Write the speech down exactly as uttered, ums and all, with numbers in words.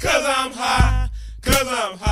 'Cause I'm high, 'cause I'm high.